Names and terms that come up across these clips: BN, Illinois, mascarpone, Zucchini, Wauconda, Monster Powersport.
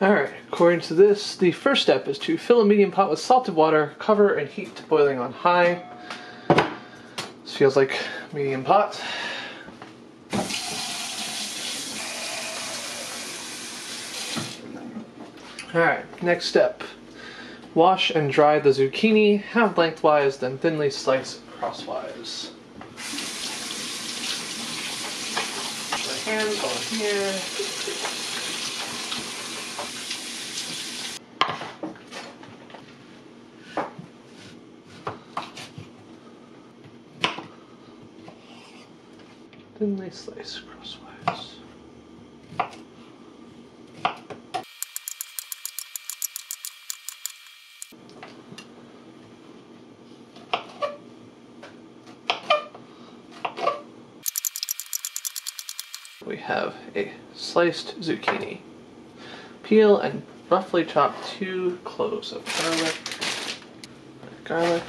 Alright, according to this, the first step is to fill a medium pot with salted water, cover, and heat to boiling on high. This feels like medium pot. Alright, next step. Wash and dry the zucchini, half lengthwise, then thinly slice crosswise. My hands on here. Thinly slice crosswise. We have a sliced zucchini. Peel and roughly chop 2 cloves of garlic.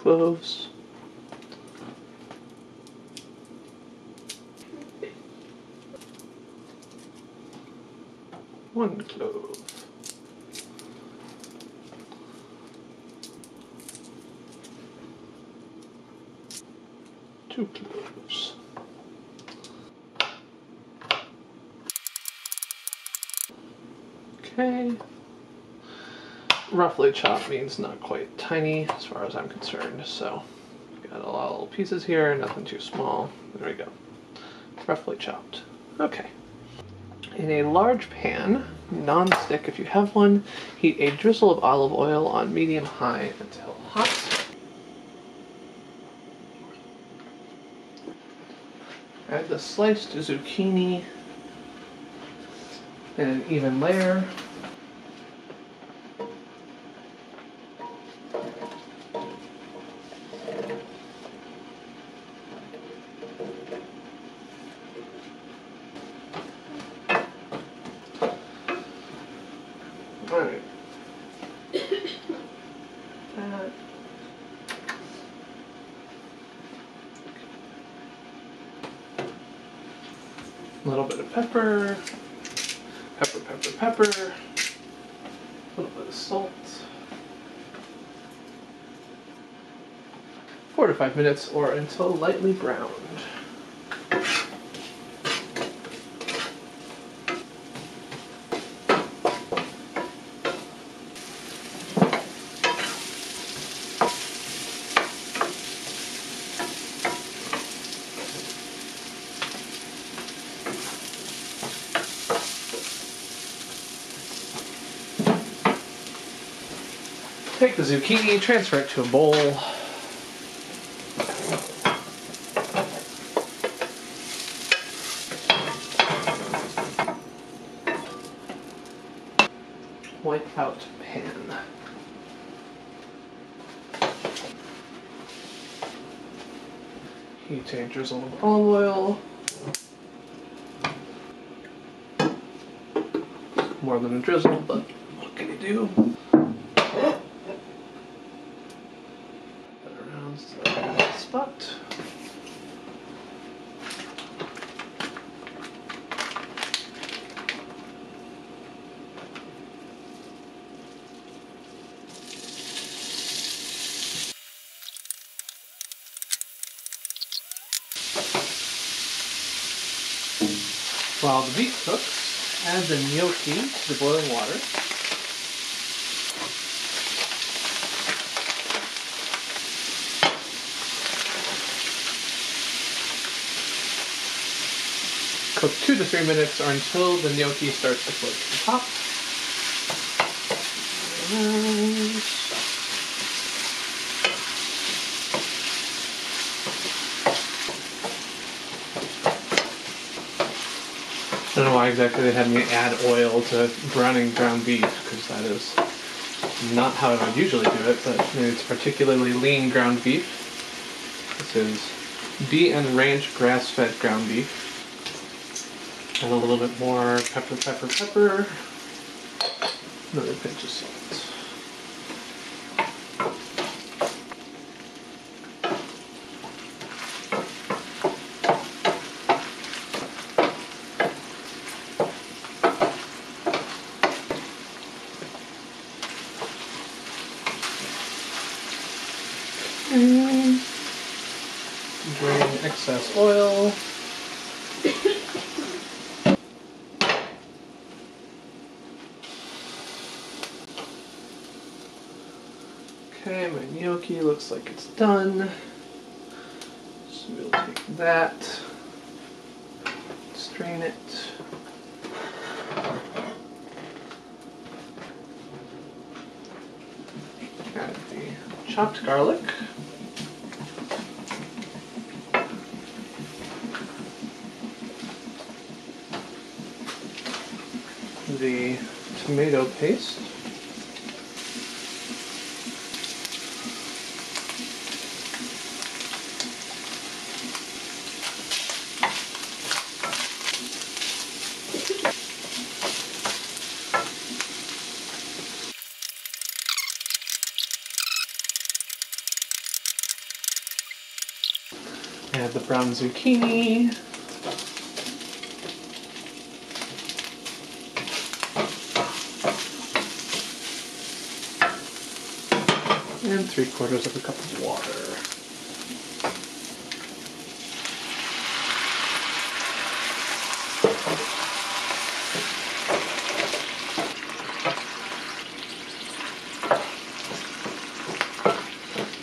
Cloves. One clove. Two cloves. Okay. Roughly chopped means not quite tiny, as far as I'm concerned, so we've got a lot of little pieces here, nothing too small. There we go. Roughly chopped. Okay. In a large pan, non-stick if you have one, heat a drizzle of olive oil on medium-high until hot. Add the sliced zucchini in an even layer. Alright. A little bit of pepper. Pepper. A little bit of salt. 4 to 5 minutes or until lightly browned. Take the zucchini, transfer it to a bowl. Wipe out pan. Heat a drizzle of olive oil. More than a drizzle, but what can you do? Spot. While the beef cooks, add the gnocchi to the boiling water. Cook 2 to 3 minutes or until the gnocchi starts to float to the top. I don't know why exactly they had me add oil to browning ground beef, because that is not how I would usually do it, but maybe it's particularly lean ground beef. This is BN ranch grass-fed ground beef. And a little bit more pepper. Another pinch of salt. And drain excess oil. Okay, my gnocchi looks like it's done. So we'll take that, strain it. Add the chopped garlic. The tomato paste. Add the brown zucchini. And 3/4 cup of water.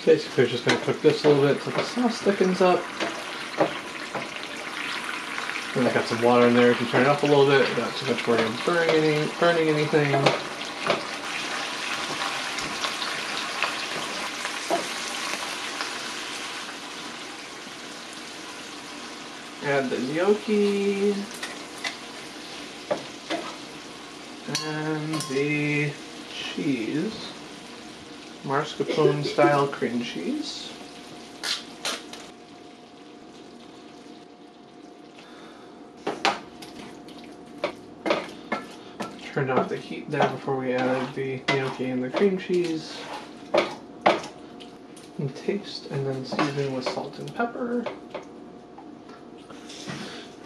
Basically, we're just going to cook this a little bit until the sauce thickens up. And I got some water in there. You can turn it up a little bit without too much worry of burning anything. Add the gnocchi and the cheese, mascarpone style cream cheese. Turned off the heat there before we added the gnocchi and the cream cheese. And taste, and then season with salt and pepper.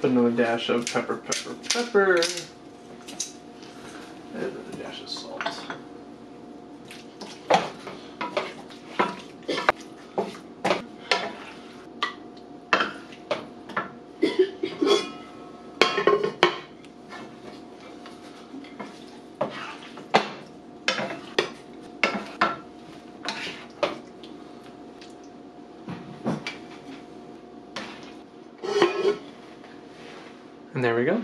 Put another dash of pepper. And another dash of salt. And there we go.